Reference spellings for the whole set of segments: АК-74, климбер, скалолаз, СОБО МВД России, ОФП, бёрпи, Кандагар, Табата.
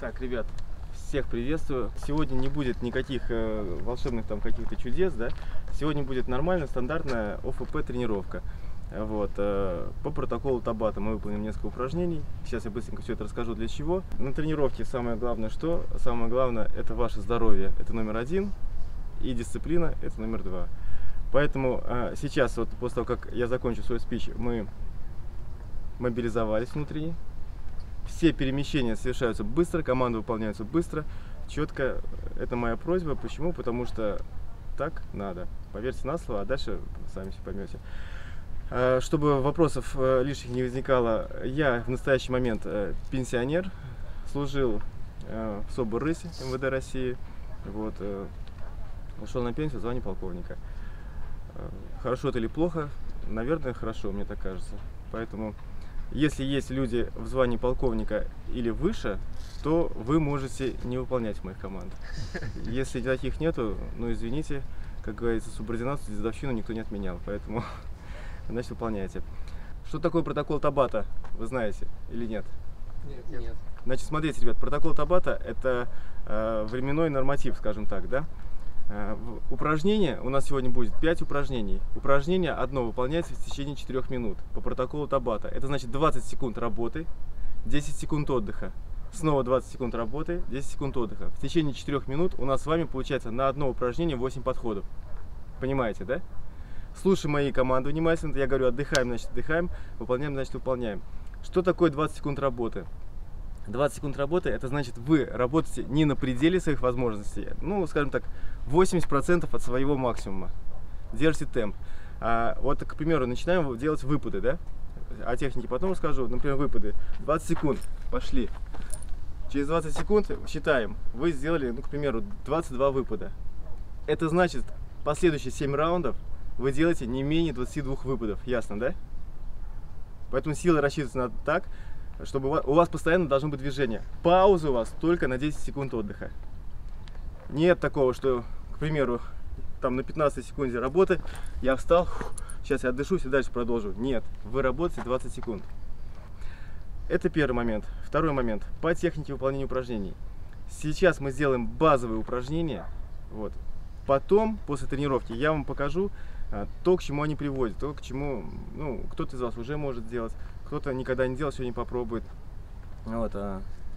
Так, ребят, всех приветствую. Сегодня не будет никаких волшебных там каких-то чудес, да? Сегодня будет нормальная, стандартная ОФП тренировка. Вот, по протоколу Табата мы выполним несколько упражнений. Сейчас я быстренько все это расскажу, для чего. На тренировке самое главное что? Самое главное — это ваше здоровье, это номер 1. И дисциплина — это номер 2. Поэтому сейчас, вот после того, как я закончу свой спич, мы мобилизовались внутри. Все перемещения совершаются быстро, команды выполняются быстро, четко. Это моя просьба. Почему? Потому что так надо. Поверьте на слово, а дальше сами все поймете. Чтобы вопросов лишних не возникало, я в настоящий момент пенсионер, служил в СОБО МВД России, вот, ушел на пенсию в звании полковника. Хорошо это или плохо? Наверное, хорошо, мне так кажется. Поэтому, если есть люди в звании полковника или выше, то вы можете не выполнять моих команд. Если таких нету, ну извините, как говорится, субординацию, дедовщину никто не отменял, поэтому... Значит, выполняете. Что такое протокол Табата, вы знаете или нет? Нет. Значит, смотрите, ребят, протокол Табата — это временной норматив, скажем так, да? Упражнения, у нас сегодня будет 5 упражнений. Упражнение одно выполняется в течение 4 минут по протоколу Табата. Это значит 20 секунд работы, 10 секунд отдыха. Снова 20 секунд работы, 10 секунд отдыха. В течение 4 минут у нас с вами получается на одно упражнение 8 подходов. Понимаете, да? Слушай мои команды внимательно, я говорю, отдыхаем, значит отдыхаем, выполняем, значит выполняем. Что такое 20 секунд работы? 20 секунд работы — это значит, вы работаете не на пределе своих возможностей, ну, скажем так, 80% от своего максимума. Держите темп. Вот, к примеру, начинаем делать выпады, да? О технике потом расскажу. Например, выпады. 20 секунд, пошли. Через 20 секунд считаем. Вы сделали, ну, к примеру, 22 выпада. Это значит, последующие 7 раундов вы делаете не менее 22 выпадов, ясно, да? Поэтому силы рассчитываются надо так, чтобы у вас постоянно должно быть движение. Пауза у вас только на 10 секунд отдыха. Нет такого, что, к примеру, там на 15 секунде работы я встал, сейчас я отдышусь и дальше продолжу. Нет, вы работаете 20 секунд. Это первый момент. Второй момент. По технике выполнения упражнений. Сейчас мы сделаем базовые упражнения. Вот. Потом, после тренировки, я вам покажу то, к чему они приводят, то, к чему, ну, кто-то из вас уже может делать, кто-то никогда не делал, сегодня попробует. Вот,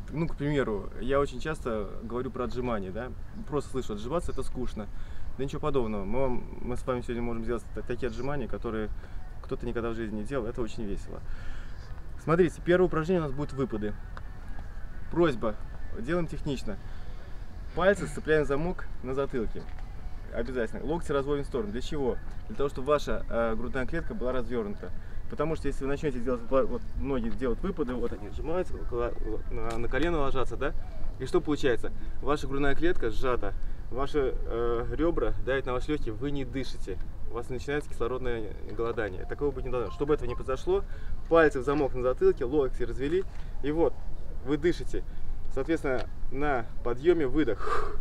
ну, к примеру, я очень часто говорю про отжимания, да, просто слышу, отжиматься — это скучно. Да ничего подобного, мы с вами сегодня можем сделать такие отжимания, которые кто-то никогда в жизни не делал, это очень весело. Смотрите, первое упражнение у нас будет выпады. Просьба, делаем технично. Пальцы сцепляем в замок на затылке. Обязательно. Локти разводим в сторону. Для чего? Для того, чтобы ваша грудная клетка была развернута. Потому что если вы начнете делать, вот ноги делают выпады, вот они сжимаются, на колено ложатся, да? И что получается? Ваша грудная клетка сжата, ваши ребра давят на ваши легкие, вы не дышите. У вас начинается кислородное голодание. Такого быть не должно. Чтобы этого не произошло, пальцы в замок на затылке, локти развели, и вот, вы дышите. Соответственно, на подъеме выдох.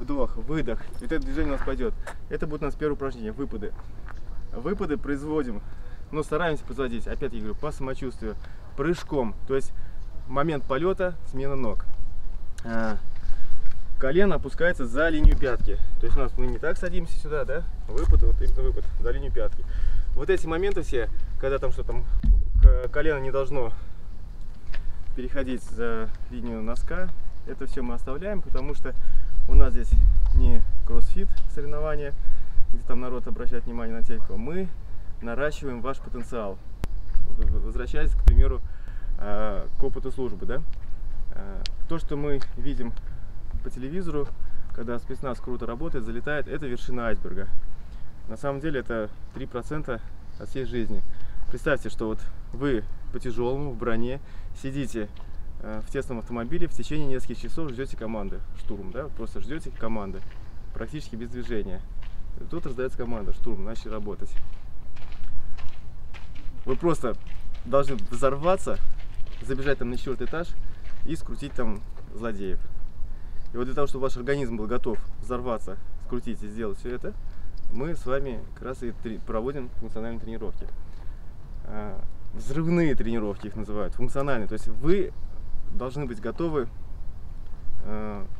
Вдох, выдох. И вот это движение у нас пойдет. Это будет у нас первое упражнение. Выпады. Выпады производим, но стараемся производить, опять я говорю, по самочувствию. Прыжком. То есть момент полета, смена ног. Колено опускается за линию пятки. То есть у нас мы не так садимся сюда, да? Выпад, вот именно выпад, за линию пятки. Вот эти моменты все, когда там что там, колено не должно переходить за линию носка, это все мы оставляем, потому что у нас здесь не кроссфит соревнования, где там народ обращает внимание на технику. Мы наращиваем ваш потенциал. Возвращаясь, к примеру, к опыту службы, да? То, что мы видим по телевизору, когда спецназ круто работает, залетает, это вершина айсберга. На самом деле это 3% от всей жизни. Представьте, что вот вы по тяжелому, в броне, сидите в тесном автомобиле, в течение нескольких часов ждете команды, штурм, да, просто ждете команды, практически без движения. И тут раздается команда, штурм, начали работать. Вы просто должны взорваться, забежать там на 4-й этаж и скрутить там злодеев. И вот для того, чтобы ваш организм был готов взорваться, скрутить и сделать все это, мы с вами как раз и проводим функциональные тренировки. взрывные тренировки их называют, функциональные. То есть вы должны быть готовы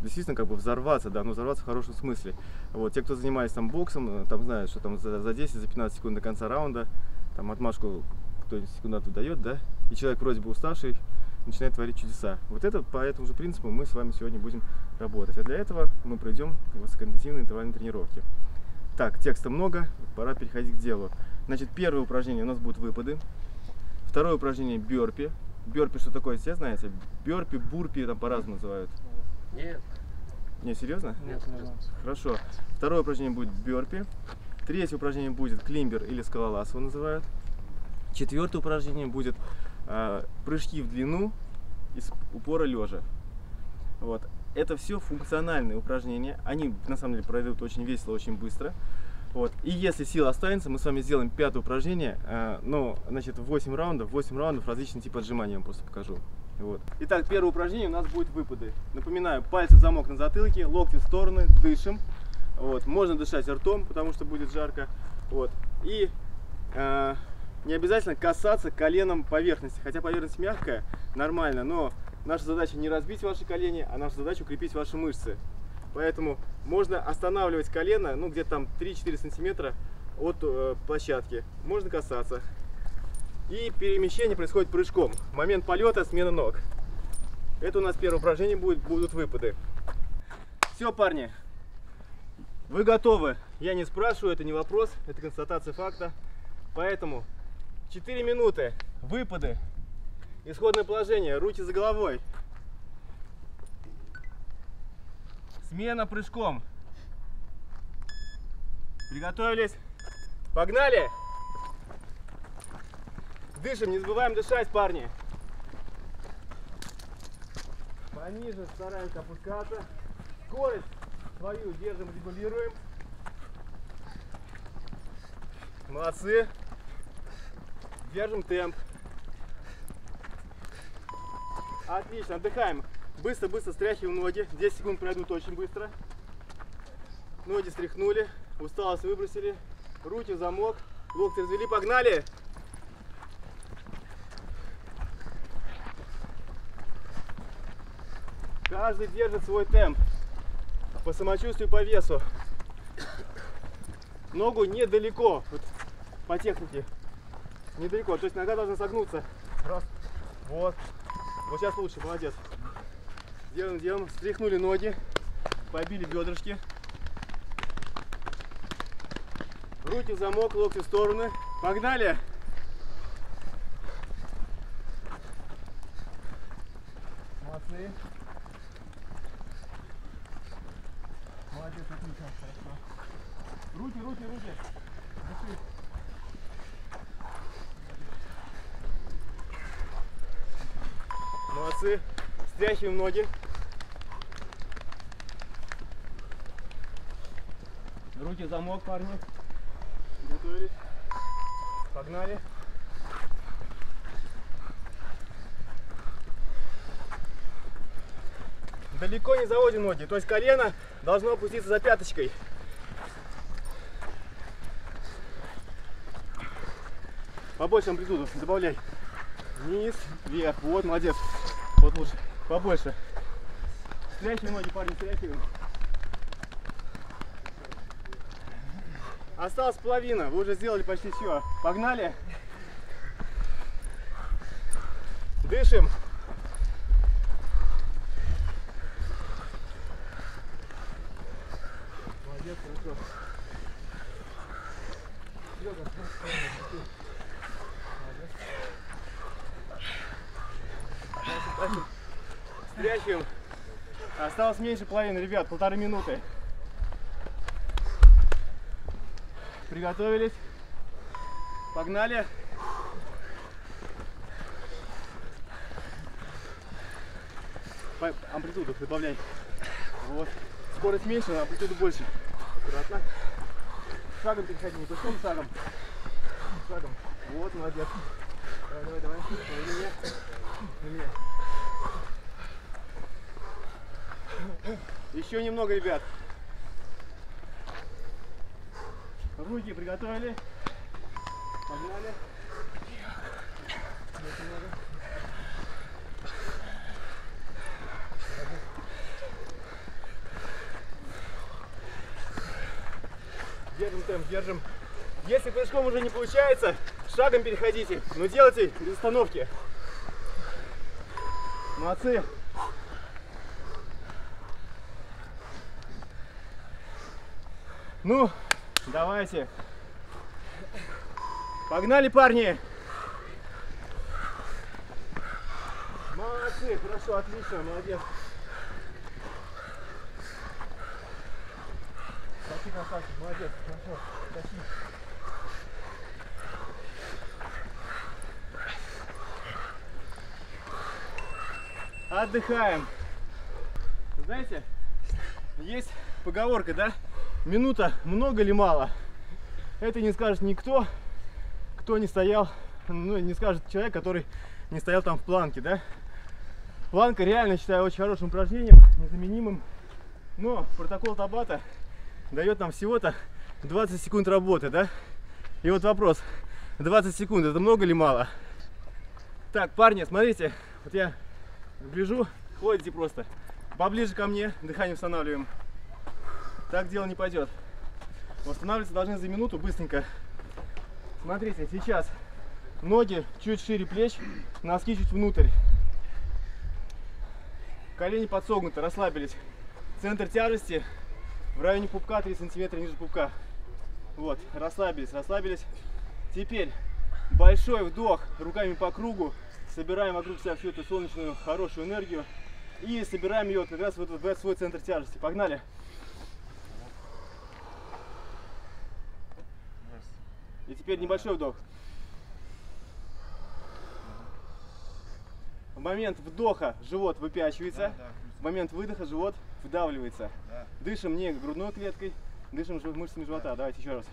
действительно как бы взорваться, да, но взорваться в хорошем смысле. Вот, те, кто занимались там боксом, там знают, что там за 10-15 секунд до конца раунда, там отмашку кто-нибудь секунду дает, да, и человек вроде бы уставший начинает творить чудеса. Вот это по этому же принципу мы с вами сегодня будем работать. А для этого мы пройдем высокоинтенсивные интервальные тренировки. Так, текста много, пора переходить к делу. Значит, первое упражнение у нас будут выпады. Второе упражнение — бёрпи. Бёрпи что такое, все знаете? Бёрпи, бурпи, там по-разному называют. Нет. Не, серьезно? Нет, серьезно. Хорошо. Второе упражнение будет бёрпи. Третье упражнение будет климбер или скалолаз, его называют. Четвертое упражнение будет прыжки в длину из упора лежа. Вот. Это все функциональные упражнения. Они на самом деле пройдут очень весело, очень быстро. Вот. И если сила останется, мы с вами сделаем пятое упражнение. Но, значит, 8 раундов различные типы отжиманий я вам просто покажу. Вот. Итак, первое упражнение у нас будет выпады. Напоминаю, пальцы в замок на затылке, локти в стороны, дышим. Вот. Можно дышать ртом, потому что будет жарко. Вот. И не обязательно касаться коленом поверхности. Хотя поверхность мягкая, нормально, но наша задача не разбить ваши колени, а наша задача укрепить ваши мышцы. Поэтому можно останавливать колено, ну, где-то там 3-4 сантиметра от площадки. Можно касаться. И перемещение происходит прыжком. Момент полета, смена ног. Это у нас первое упражнение будут выпады. Все, парни, вы готовы? Я не спрашиваю, это не вопрос, это констатация факта. Поэтому 4 минуты, выпады. Исходное положение, руки за головой. Смена прыжком. Приготовились. Погнали! Дышим, не забываем дышать, парни. Пониже стараемся опускаться. Скорость свою держим, регулируем. Молодцы. Держим темп. Отлично, отдыхаем. Быстро-быстро стряхиваем ноги. 10 секунд пройдут очень быстро. Ноги стряхнули, усталость выбросили. Руки в замок, локти развели, погнали! Каждый держит свой темп. По самочувствию, по весу. Ногу недалеко, вот, по технике. Недалеко, то есть нога должна согнуться. Раз, вот. Вот сейчас лучше, молодец. Делаем, делаем. Стряхнули ноги, побили бедрышки. Руки в замок, локти в стороны. Погнали! Молодцы. Молодец, отлично. Руки, руки, руки. Дыши. Молодцы. Стряхиваем ноги. Руки в замок, парни. Готовились. Погнали. Далеко не заводим ноги. То есть колено должно опуститься за пяточкой. Побольше амплитуду добавляй. Вниз, вверх. Вот, молодец. Вот лучше. Побольше. Стряхиваем ноги, парни, стряхиваем. Осталась половина. Вы уже сделали почти все. Погнали. Дышим. Молодец, хорошо. Стряхиваем. Осталось меньше половины, ребят, 1,5 минуты. Приготовились. Погнали. Амплитуду добавляй. Вот. Скорость меньше, но амплитуду больше. Аккуратно. Шагом переходи, не пуском, шагом. Шагом. Вот, молодец. Давай, давай, давай. На меня. На меня. Еще немного, ребят. Руки приготовили. Погнали. работаем, держим. Если прыжком уже не получается, шагом переходите, но делайте без остановки. Молодцы. Ну, давайте. Погнали, парни. Молодцы, хорошо, отлично, молодец. Тащи, красавчик, молодец, хорошо, тащи. Отдыхаем. Знаете, есть поговорка, да? Минута много ли мало? Это не скажет никто, кто не стоял, ну, не скажет человек, который не стоял там в планке, да? Планка реально считаю очень хорошим упражнением, незаменимым. Но протокол Табата дает нам всего-то 20 секунд работы, да? И вот вопрос, 20 секунд это много ли мало? Так, парни, смотрите, вот я гляжу, ходите просто. Поближе ко мне, дыхание устанавливаем. Так дело не пойдет. Восстанавливаться должны за минуту, быстренько. Смотрите, сейчас ноги чуть шире плеч, носки чуть внутрь. Колени подсогнуты, расслабились. Центр тяжести в районе пупка, 3 сантиметра ниже пупка. Вот, расслабились, расслабились. Теперь большой вдох руками по кругу. Собираем вокруг себя всю эту солнечную, хорошую энергию. И собираем ее как раз в свой центр тяжести. Погнали! И теперь небольшой вдох. В момент вдоха живот выпячивается, в момент выдоха живот вдавливается. Дышим не грудной клеткой, дышим мышцами живота. Давайте еще раз.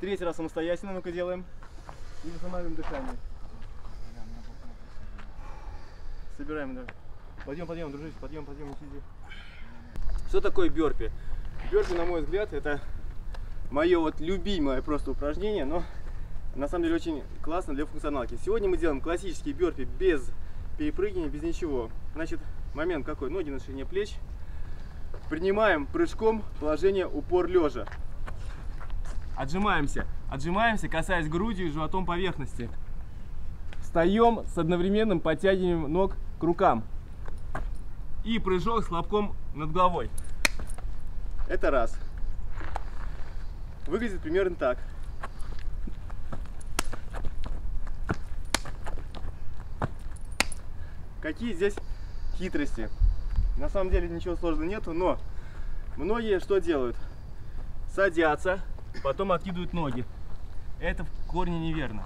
Третий раз самостоятельно, ну-ка делаем. И восстанавливаем дыхание. Собираем, да. Подъем, подъем, дружище, подъем, подъем, сиди. Что такое бёрпи? Бёрпи, на мой взгляд, это мое вот любимое просто упражнение, но на самом деле очень классно для функционалки. Сегодня мы делаем классический бёрпи без перепрыгивания, без ничего. Значит, момент какой? Ноги на ширине плеч. Принимаем прыжком положение упор лежа. Отжимаемся, отжимаемся, касаясь грудью и животом поверхности. Встаем с одновременным подтягиванием ног к рукам. И прыжок с лобком над головой. Это раз. Выглядит примерно так. Какие здесь хитрости? На самом деле ничего сложного нету, но многие что делают? Садятся, потом откидывают ноги. Это в корне неверно.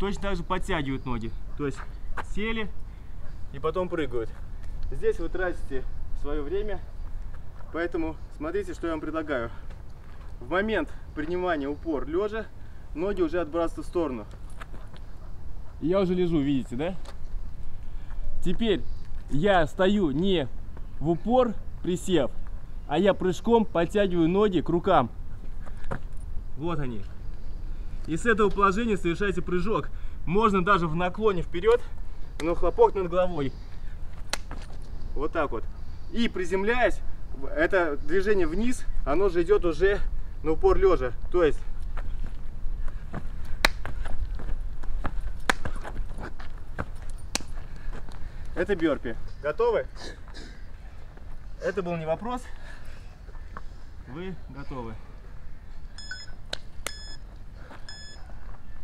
Точно так же подтягивают ноги. То есть сели и потом прыгают. Здесь вы тратите свое время, поэтому смотрите, что я вам предлагаю. В момент принимания упор лежа ноги уже отбрасываются в сторону. Я уже лежу, видите, да? Теперь я стою не в упор, присев, а я прыжком подтягиваю ноги к рукам. Вот они. И с этого положения совершайте прыжок. Можно даже в наклоне вперед, но хлопок над головой. Вот так вот. И приземляясь, это движение вниз, оно же идет уже на упор лежа. То есть это бёрпи. Готовы? Это был не вопрос. Вы готовы.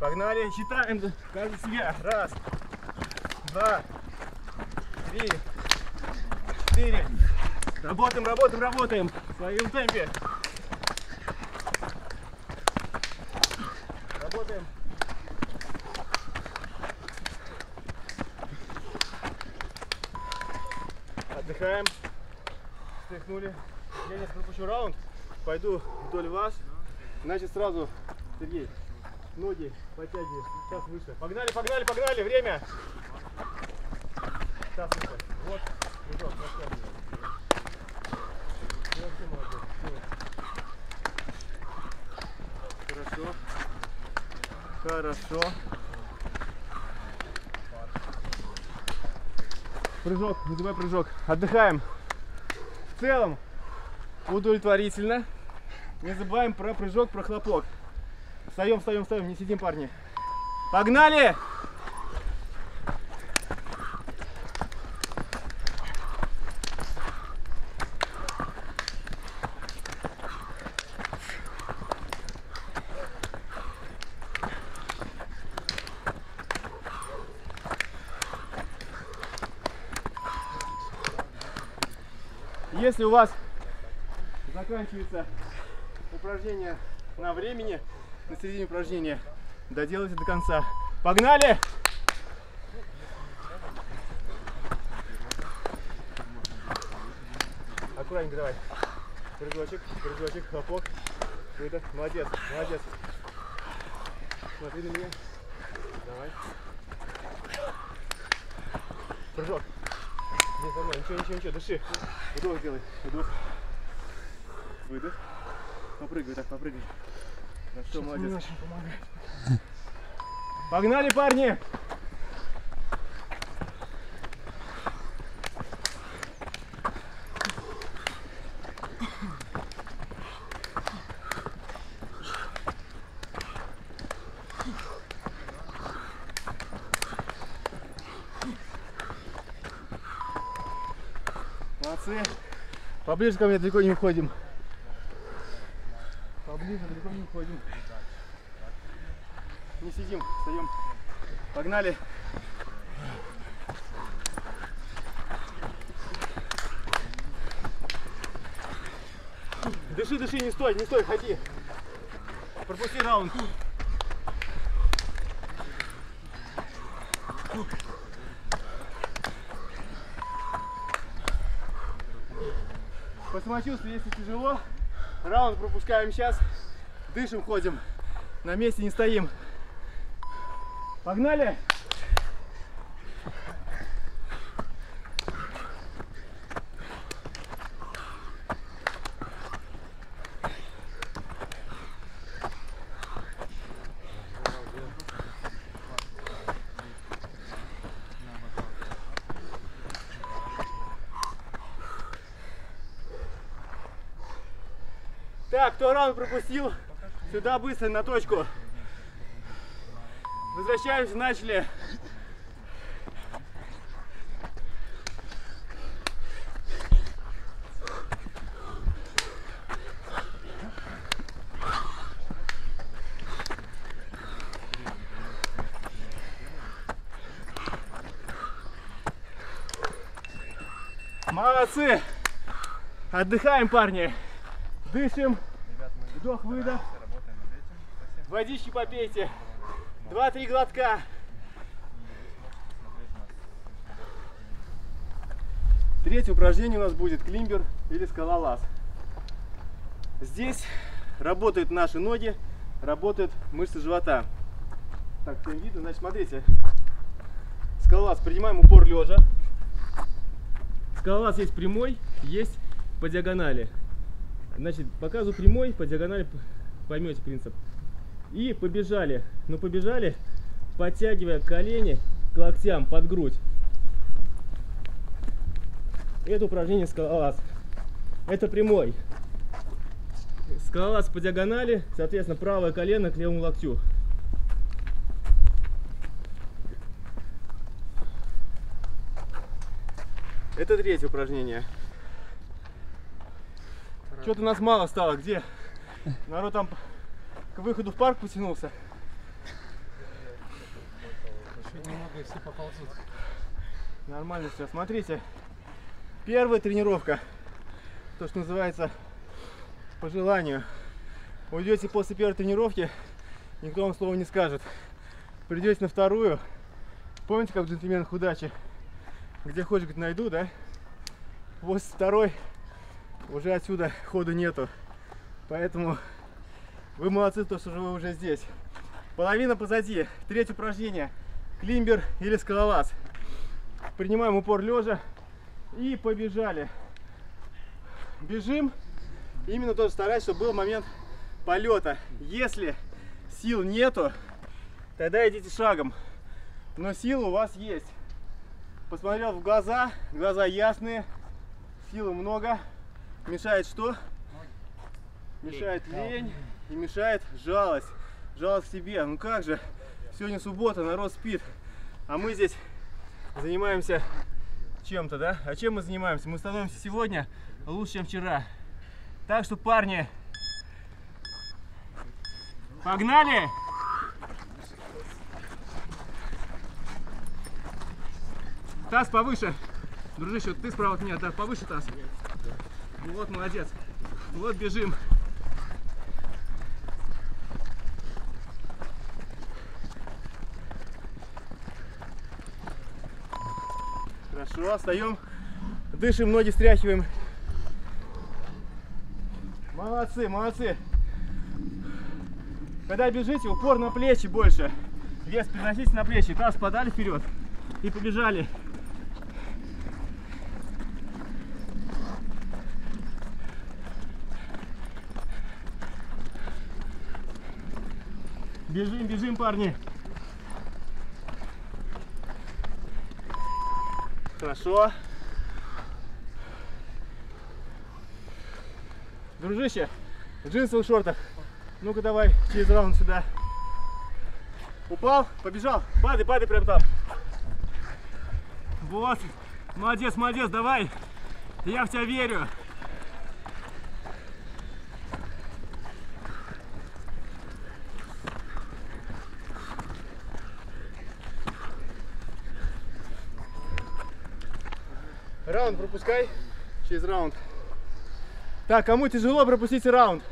Погнали. Считаем каждый себя. Раз, два, три. 4. Работаем, работаем, работаем в своем темпе. Работаем. Отдыхаем. Встряхнули. Я сейчас пропущу раунд. Пойду вдоль вас. Значит, сразу, Сергей, ноги подтягивай. Сейчас выше. Погнали, погнали, погнали. Время. Сейчас выше. Вот. Хорошо, хорошо. Прыжок, низовой прыжок. Отдыхаем. В целом удовлетворительно. Не забываем про прыжок, про хлопок. Встаем, встаем, встаем. Не сидим, парни. Погнали! Если у вас заканчивается упражнение на времени, на середине упражнения, доделайте до конца. Погнали! Аккуратненько давай. Кружочек, кружочек, хлопок. Выдох. Молодец, молодец. Смотри на меня. Давай. Прыжок. Нет, нормально, ничего, ничего, ничего, дыши. Вдох делай, вдох. Выдох. Попрыгай, так, попрыгай. Хорошо, да, молодец. Не очень помогает. Погнали, парни! Молодцы! Поближе ко мне, далеко не уходим. Поближе, далеко не уходим. Не сидим, встаем. Погнали. Дыши, дыши, не стой, не стой, ходи. Пропусти раунд. По самочувствию, если тяжело, раунд пропускаем сейчас. Дышим, ходим. На месте не стоим. Погнали! Так, кто раунд пропустил, сюда быстро на точку. Возвращаемся, начали. Молодцы! Отдыхаем, парни. Дышим. Вдох-выдох. Водички попейте. 2-3 глотка. Третье упражнение у нас будет климбер или скалолаз. Здесь работают наши ноги, работают мышцы живота. Так, всем видно, значит, смотрите. Скалолаз принимаем упор лежа. Скалолаз есть прямой, есть по диагонали. Значит, показываю прямой, по диагонали поймете принцип. И побежали, но побежали, подтягивая колени к локтям под грудь. Это упражнение скалолаз. Это прямой. Скалолаз по диагонали, соответственно, правое колено к левому локтю. Это третье упражнение. Что-то нас мало стало, где? Народ там... К выходу в парк потянулся. Еще немного, и все поползут. Нормально все. Смотрите. Первая тренировка. То, что называется по желанию. Уйдете после первой тренировки, никто вам слова не скажет. Придете на вторую. Помните, как в «Джентльменах удачи»? Где хоть говорит, найду, да? После второй уже отсюда ходу нету. Поэтому... Вы молодцы, то, что вы уже здесь. Половина позади. Третье упражнение. Климбер или скалолаз. Принимаем упор лежа. И побежали. Бежим. Именно тоже стараюсь, чтобы был момент полета. Если сил нету, тогда идите шагом. Но силы у вас есть. Посмотрел в глаза, глаза ясные, силы много. Мешает что? Мешает лень и мешает жалость. Жалость к себе. Ну как же, сегодня суббота, народ спит, а мы здесь занимаемся чем-то, да? А чем мы занимаемся? Мы становимся сегодня лучше, чем вчера. Так что, парни, погнали! Таз повыше. Дружище, вот ты справа от меня, да, повыше таз. Ну вот, молодец. Вот бежим. Хорошо, встаем, дышим, ноги стряхиваем. Молодцы, молодцы. Когда бежите, упор на плечи больше. Вес переносите на плечи. Таз подали вперед и побежали. Бежим, бежим, парни. Хорошо. Дружище, в джинсовых шортах. Ну-ка давай через раунд сюда. Упал, побежал. Падай, падай прям там. Вот. Молодец, молодец, давай. Я в тебя верю. Раунд пропускай через раунд. Так, кому тяжело, пропустите раунд.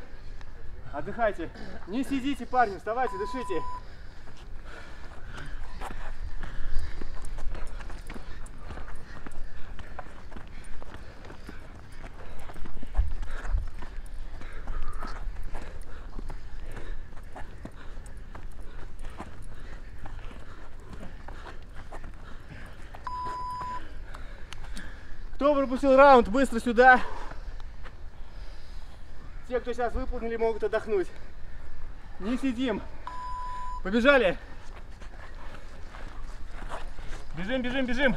Отдыхайте. Не сидите, парни, вставайте, дышите. Кто пропустил раунд, быстро сюда. Те, кто сейчас выполнили, могут отдохнуть. Не сидим. Побежали. Бежим, бежим, бежим.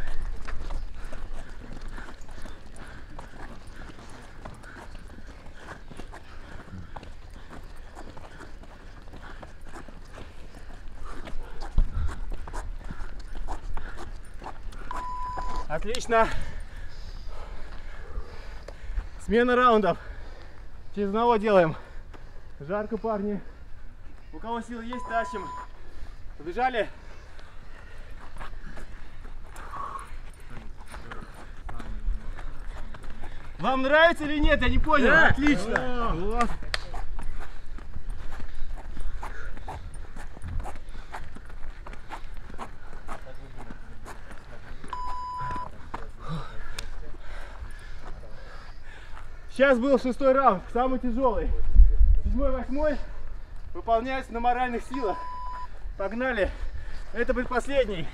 Отлично. Смена раундов. Через одного делаем. Жарко, парни. У кого силы есть, тащим. Побежали. Вам нравится или нет? Я не понял. Да. Отлично. О, вот. Сейчас был 6-й раунд, самый тяжелый. 7-й, 8-й выполняется на моральных силах. Погнали. Это предпоследний.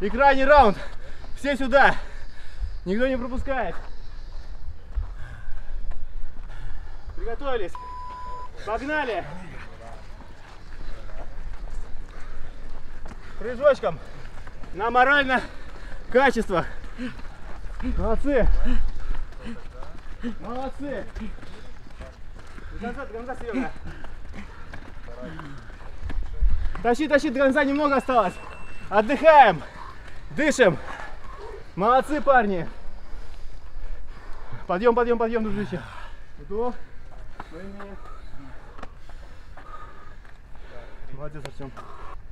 И крайний раунд. Все сюда. Никто не пропускает. Приготовились. Погнали. Прыжочком. На моральных качествах. Молодцы. Молодцы. До конца, Серега. Тащи, тащи, до конца немного осталось. Отдыхаем. Дышим. Молодцы, парни! Подъем, подъем, подъем, дружище. Вдох. Молодец, Артем.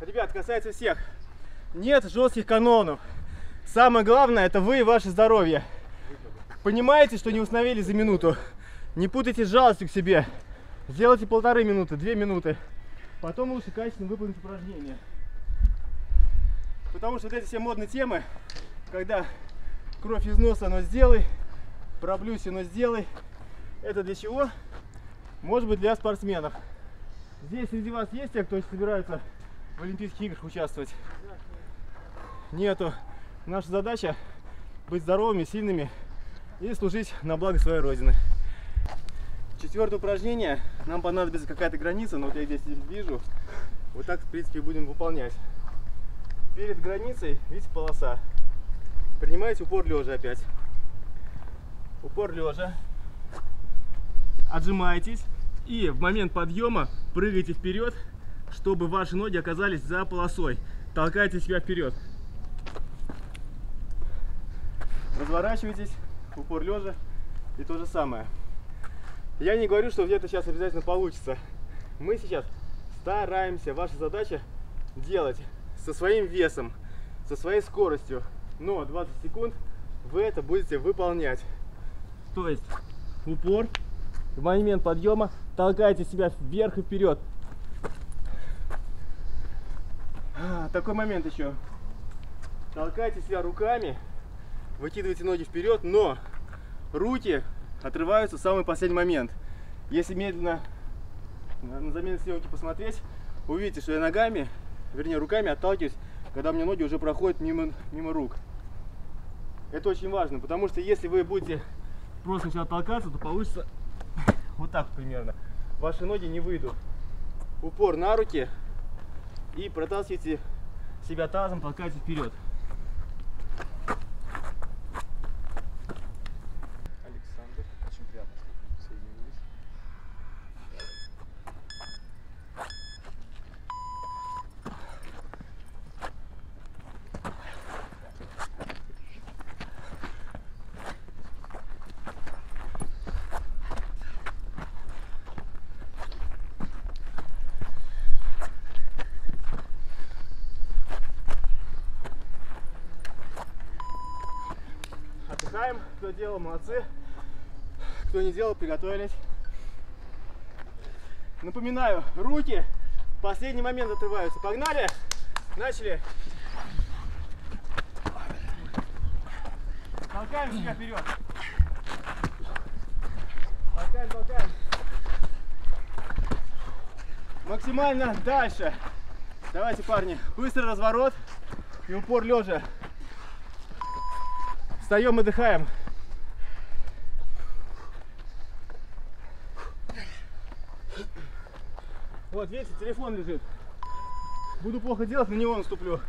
Ребят, касается всех. Нет жестких канонов. Самое главное, это вы и ваше здоровье. Понимаете, что не восстановили за минуту? Не путайте с жалостью к себе. Сделайте 1,5 минуты, 2 минуты. Потом лучше качественно выполнить упражнение. Потому что вот эти все модные темы, когда кровь из носа, но сделай, проблюсь, но сделай. Это для чего? Может быть, для спортсменов. Здесь среди вас есть те, кто собираются в Олимпийских играх участвовать. Нету. Наша задача — быть здоровыми, сильными и служить на благо своей Родины. Четвертое упражнение. Нам понадобится какая-то граница, но вот я здесь вижу. Вот так, в принципе, будем выполнять. Перед границей, видите, полоса. Принимаете упор лежа опять. Упор лежа. Отжимаетесь и в момент подъема прыгаете вперед, чтобы ваши ноги оказались за полосой. Толкайте себя вперед. Разворачивайтесь, упор лежа и то же самое. Я не говорю, что где-то сейчас обязательно получится. Мы сейчас стараемся. Ваша задача — делать со своим весом, со своей скоростью. Но 20 секунд вы это будете выполнять. То есть упор, в момент подъема толкайте себя вверх и вперед. Такой момент еще. Толкайте себя руками, выкидывайте ноги вперед, но руки отрываются в самый последний момент. Если медленно на замену съемки посмотреть, увидите, что я ногами, вернее руками отталкиваюсь, когда у меня ноги уже проходят мимо рук. Это очень важно, потому что если вы будете просто начать толкаться, то получится вот так примерно. Ваши ноги не выйдут. Упор на руки и протаскивайте себя тазом, толкайте вперед. Александр, очень приятно, что вы присоединились. Кто делал, молодцы. Кто не делал, приготовились. Напоминаю, руки в последний момент отрываются. Погнали! Начали! Толкаем себя вперед. Толкаем, толкаем. Максимально дальше. Давайте, парни. Быстрый разворот и упор лежа. Встаем и дыхаем. Вот, видите, телефон лежит. Буду плохо делать, на него наступлю.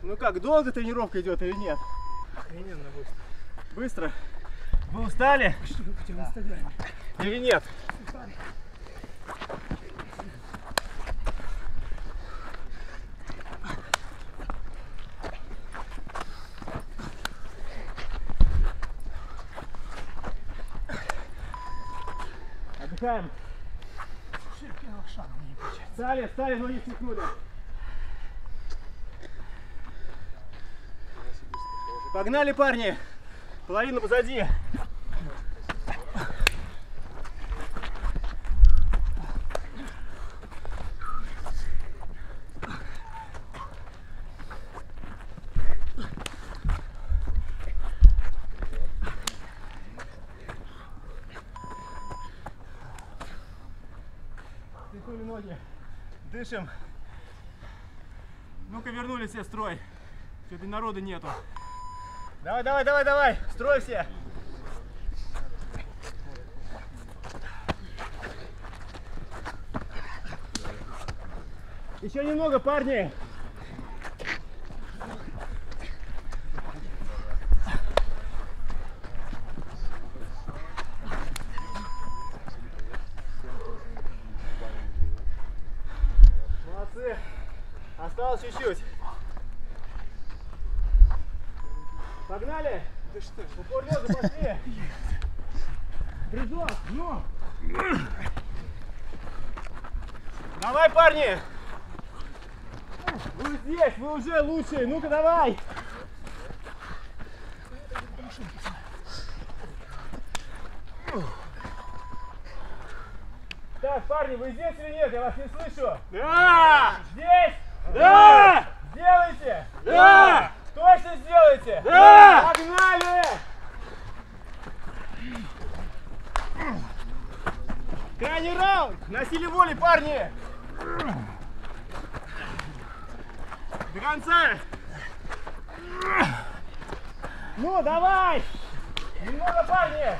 Ну как, долго тренировка идет или нет? Охрененно быстро. Быстро? Вы устали? Да. Или нет? Устали. Отдыхаем. Встали, встали, ноги стихнули. Погнали, парни! Половина позади. Стихнули ноги. Дышим. Ну-ка, вернулись все в строй. Что-то народу нету. Давай, давай, давай, давай, строй все. Еще немного, парни. Молодцы. Осталось чуть-чуть. Погнали! Да что? Упор лёжа, пошли! Прыжок, ну! Давай, парни! Вы здесь, вы уже лучшие! Ну-ка, давай! Так, парни, вы здесь или нет? Я вас не слышу. Да! Здесь? Да! Сделайте? Да! Точно сделайте? Да! Погнали! Крайний раунд! На силе воли, парни! До конца! Ну, давай! Немного, парни!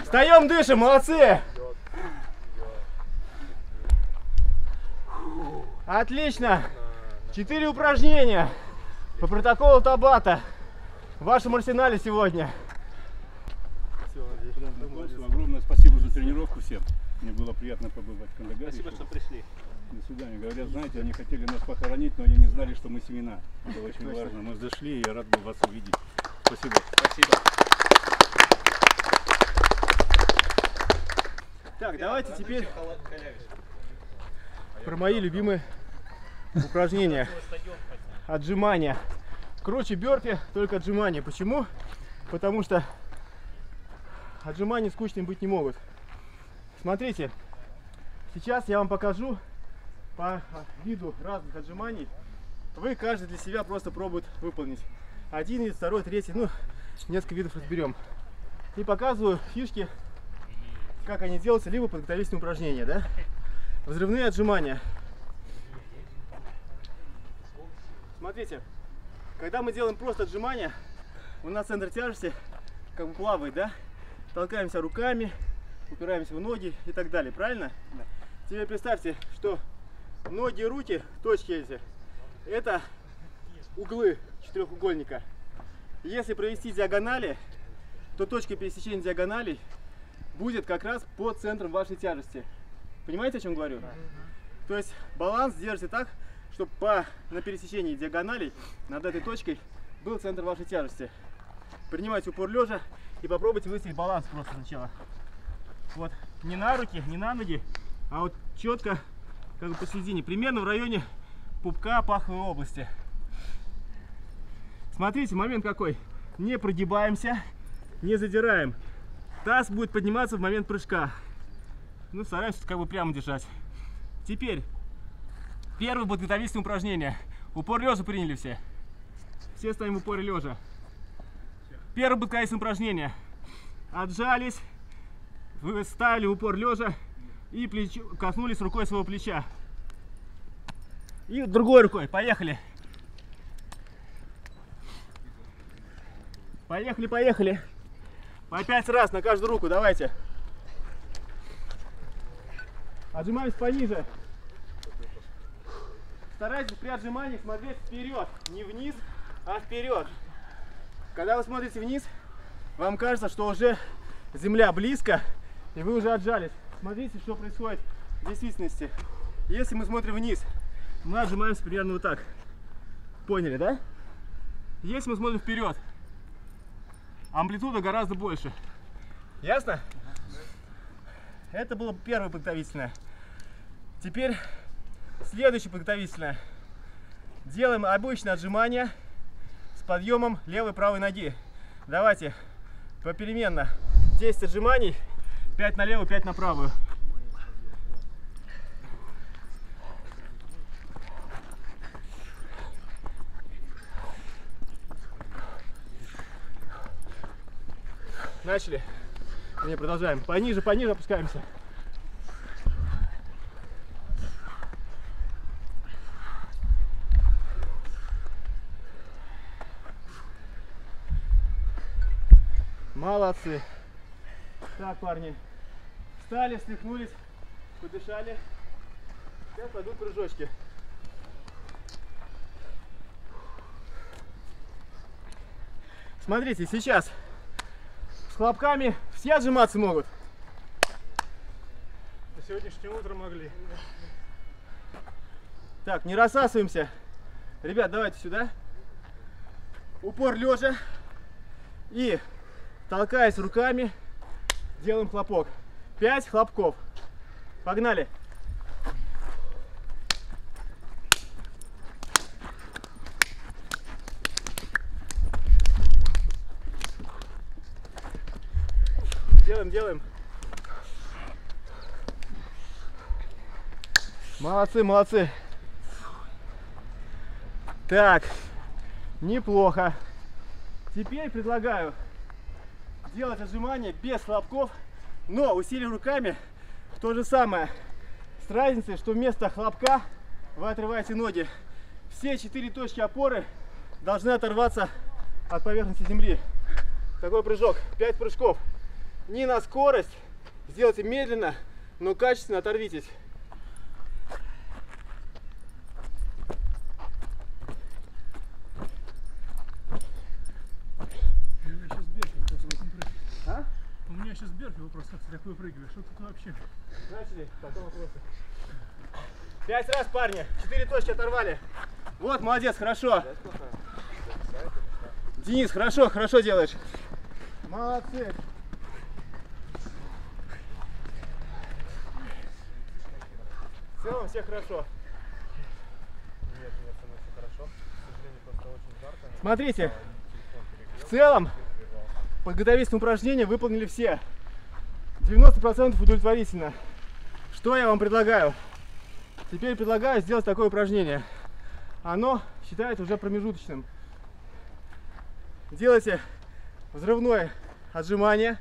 Встаем, дышим, молодцы! Отлично! 4 упражнения по протоколу Табата в вашем арсенале сегодня. Огромное спасибо за тренировку всем. Мне было приятно побывать в Кандагаре. Спасибо, что пришли. До свидания. Говорят, знаете, они хотели нас похоронить, но они не знали, что мы семена. Это очень важно. Мы зашли, и я рад был вас увидеть. Спасибо. Спасибо. Так, давайте теперь про мои любимые упражнения. Отжимания. Круче бёрпи, только отжимания. Почему? Потому что отжимания скучными быть не могут. Смотрите, сейчас я вам покажу по виду разных отжиманий. Вы каждый для себя просто пробует выполнить. Один вид, второй, третий, ну, несколько видов разберем. И показываю фишки, как они делаются, либо подготовительные упражнения, да? Взрывные отжимания. Смотрите, когда мы делаем просто отжимания, у нас центр тяжести как бы плавает, да? Толкаемся руками, упираемся в ноги и так далее, правильно? Да. Теперь представьте, что ноги, руки, точки эти, это углы четырехугольника. Если провести диагонали, то точка пересечения диагоналей будет как раз по центру вашей тяжести. Понимаете, о чем говорю? Да. То есть баланс держите так, чтобы на пересечении диагоналей над этой точкой был центр вашей тяжести. Принимайте упор лежа и попробуйте выставить баланс просто сначала. Вот, не на руки, не на ноги, а вот четко, как бы посередине, примерно в районе пупка паховой области. Смотрите, момент какой. Не прогибаемся, не задираем. Таз будет подниматься в момент прыжка. Ну, стараемся как бы прямо держать. Теперь, первое подготовительное упражнение. Упор лежа приняли все. Все ставим в упоре лежа. Первое подготовительное упражнение. Отжались. Вы ставили упор лежа и коснулись рукой своего плеча. И другой рукой. Поехали. Поехали, поехали. По 5 раз на каждую руку. Давайте. Отжимаемся пониже. Старайтесь при отжимании смотреть вперед. Не вниз, а вперед. Когда вы смотрите вниз, вам кажется, что уже земля близко. И вы уже отжались. Смотрите, что происходит в действительности. Если мы смотрим вниз, мы отжимаемся примерно вот так. Поняли, да? Если мы смотрим вперед, амплитуда гораздо больше. Ясно? Это было первое подготовительное. Теперь следующее подготовительное. Делаем обычное отжимание с подъемом левой и правой ноги. Давайте попеременно 10 отжиманий. 5 на левую, 5 на правую. Начали. Не, продолжаем. Пониже, пониже опускаемся. Молодцы. Так, парни. Встали, встряхнулись, подышали. Сейчас пойдут прыжочки. Смотрите, сейчас с хлопками все отжиматься могут. На сегодняшнее утро могли. Так, не рассасываемся. Ребят, давайте сюда. Упор лежа. И, толкаясь руками, делаем хлопок. 5 хлопков. Погнали. делаем. Молодцы, молодцы. Так, неплохо. Теперь предлагаю делать отжимания без хлопков, но усилив руками то же самое. С разницей, что вместо хлопка вы отрываете ноги. Все 4 точки опоры должны оторваться от поверхности земли. Такой прыжок. 5 прыжков. Не на скорость. Сделайте медленно, но качественно оторвитесь. Сейчас бёрпи вопрос, как ты так выпрыгиваешь, что тут вообще? Начали, потом вопросы. 5 раз, парни, 4 точки оторвали. Вот, молодец, хорошо. Денис, хорошо, хорошо делаешь. Молодцы. В целом все хорошо. Нет, нет, все хорошо. К сожалению, просто очень жарко. Смотрите, в целом подготовительные упражнения выполнили все. 90% удовлетворительно. Что я вам предлагаю? Теперь предлагаю сделать такое упражнение. Оно считается уже промежуточным. Делайте взрывное отжимание.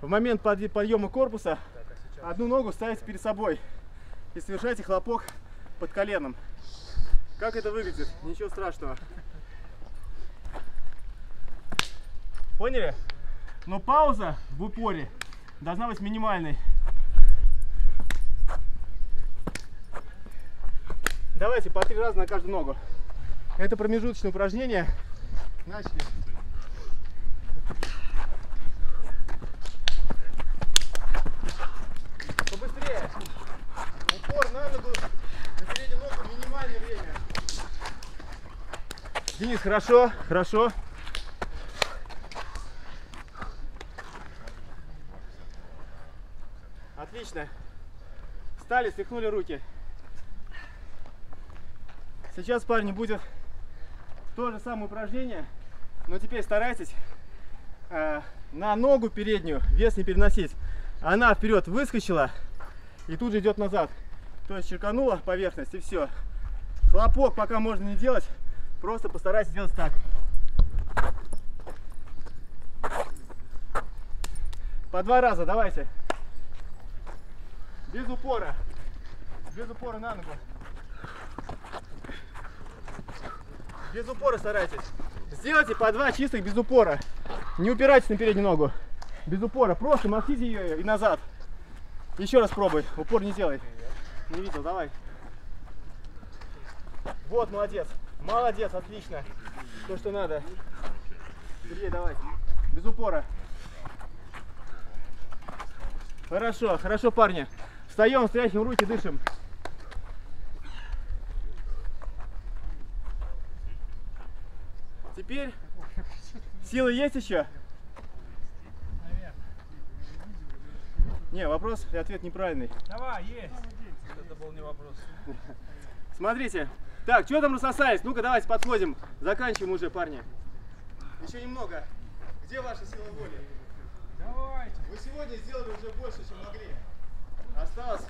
В момент подъема корпуса одну ногу ставите перед собой и совершайте хлопок под коленом. Как это выглядит? Ничего страшного. Поняли? Но пауза в упоре должна быть минимальной. Давайте по 3 раза на каждую ногу. Это промежуточное упражнение. Начали. Побыстрее. Упор на ногу, на переднюю ногу минимальное время. Денис, хорошо, хорошо. Отлично. Встали, стряхнули руки. Сейчас, парни, будет то же самое упражнение, но теперь старайтесь на ногу переднюю вес не переносить. Она вперед выскочила и тут же идет назад. То есть черканула поверхность и все. Хлопок пока можно не делать, просто постарайтесь делать так. По 2 раза, давайте. Без упора на ногу. Без упора старайтесь. Сделайте по 2 чистых без упора. Не упирайтесь на переднюю ногу. Без упора, просто махните ее и назад. Еще раз пробуй, упор не делай. Не видел, давай. Вот, молодец. Молодец, отлично. То, что надо. Сергей, давай. Без упора. Хорошо, хорошо, парни. Встаем, встряхиваем руки, дышим. Теперь силы есть еще? Не, вопрос и ответ неправильный. Давай, есть. Это был не вопрос. Смотрите. Так, что там рассосались? Ну-ка, давайте подходим. Заканчиваем уже, парни. Еще немного. Где ваша сила воли? Давайте. Вы сегодня сделали уже больше, чем могли. Осталось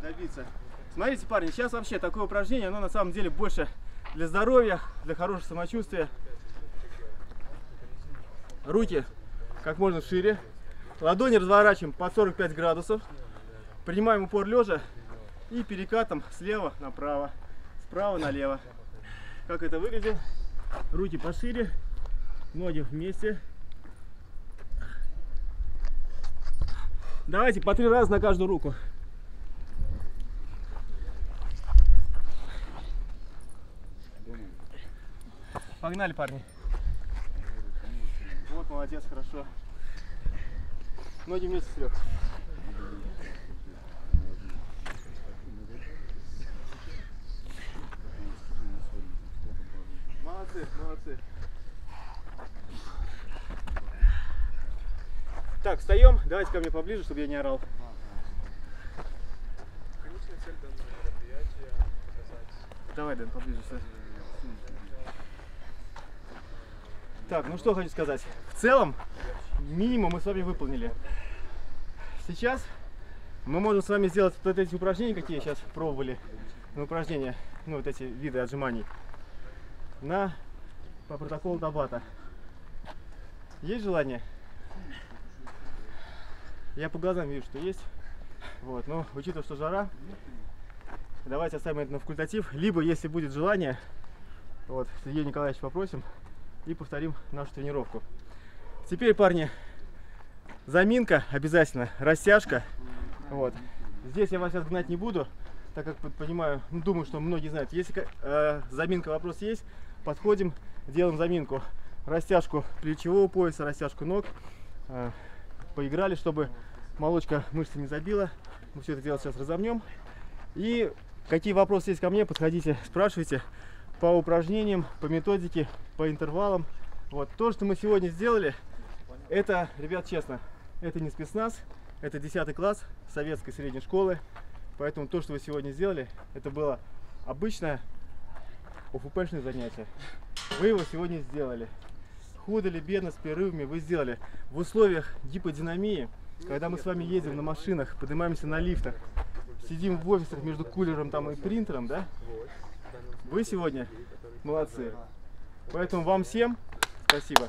добиться. Смотрите, парни, сейчас вообще такое упражнение, оно на самом деле больше для здоровья, для хорошего самочувствия. Руки как можно шире. Ладони разворачиваем под 45 градусов. Принимаем упор лежа и перекатом слева направо, справа налево. Как это выглядит? Руки пошире, ноги вместе. Давайте по 3 раза на каждую руку. Погнали, парни. Вот, молодец, хорошо. Ноги вместе, Серег. Молодцы, молодцы. Так, встаем. Давайте ко мне поближе, чтобы я не орал. Конечная цель данного мероприятия показать. Давай, Дэн, поближе. Так, ну что хочу сказать. В целом, минимум мы с вами выполнили. Сейчас мы можем с вами сделать вот эти упражнения, какие сейчас пробовали на упражнения, ну вот эти виды отжиманий, по протоколу Табата. Есть желание? Я по глазам вижу, что есть. Вот, но учитывая, что жара, давайте оставим это на факультатив. Либо, если будет желание, вот, Сергея Николаевича попросим и повторим нашу тренировку. Теперь, парни, заминка обязательно, растяжка. Вот. Здесь я вас сейчас гнать не буду, так как понимаю, ну, думаю, что многие знают. Если заминка, вопрос есть, подходим, делаем заминку. Растяжку плечевого пояса, растяжку ног. Поиграли, чтобы молочка мышцы не забила. Мы все это дело сейчас разомнем. И какие вопросы есть ко мне, подходите, спрашивайте. По упражнениям, по методике, по интервалам. Вот. То, что мы сегодня сделали, это, ребят, честно, это не спецназ. Это 10 класс советской средней школы. Поэтому то, что вы сегодня сделали, это было обычное ОФПшное занятие. Вы его сегодня сделали. Худо ли бедно, с перерывами, вы сделали. В условиях гиподинамии, когда мы с вами ездим на машинах, поднимаемся на лифтах, сидим в офисах между кулером там и принтером, да? Вы сегодня молодцы. Поэтому вам всем спасибо.